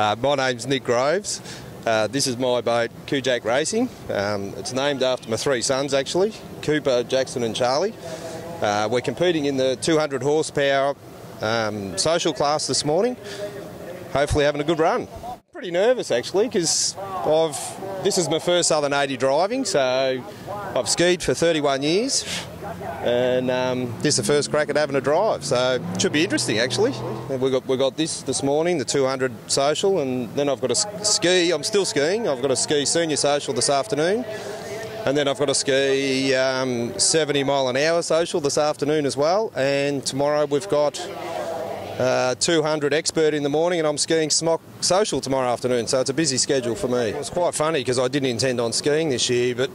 My name's Nick Groves. This is my boat, Kujak Racing. It's named after my three sons, actually, Cooper, Jackson and Charlie. We're competing in the 200 horsepower social class this morning. Hopefully having a good run. Pretty nervous actually, because this is my first Southern 80 driving, so I've skied for 31 years and this is the first crack at having a drive, so it should be interesting actually. We've got this morning, the 200 social, and then I've got to ski, I'm still skiing, I've got to ski senior social this afternoon, and then I've got to ski 70 mile an hour social this afternoon as well, and tomorrow we've got 200 expert in the morning, and I'm skiing smock social tomorrow afternoon, so it's a busy schedule for me. It's quite funny because I didn't intend on skiing this year, but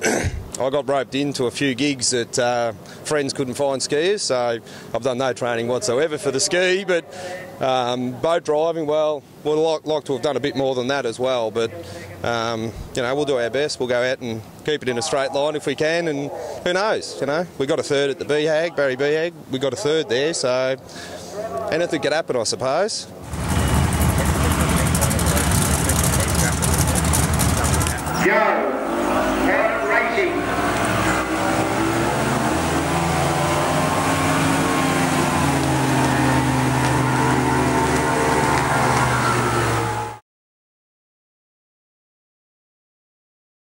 I got roped into a few gigs that friends couldn't find skiers, so I've done no training whatsoever for the ski, but boat driving, well, we'd like to have done a bit more than that as well, but you know, we'll do our best, we'll go out and keep it in a straight line if we can, and who knows, you know. We got a third at the BHAG, Barry BHAG, we got a third there, so anything could happen, I suppose. Yeah.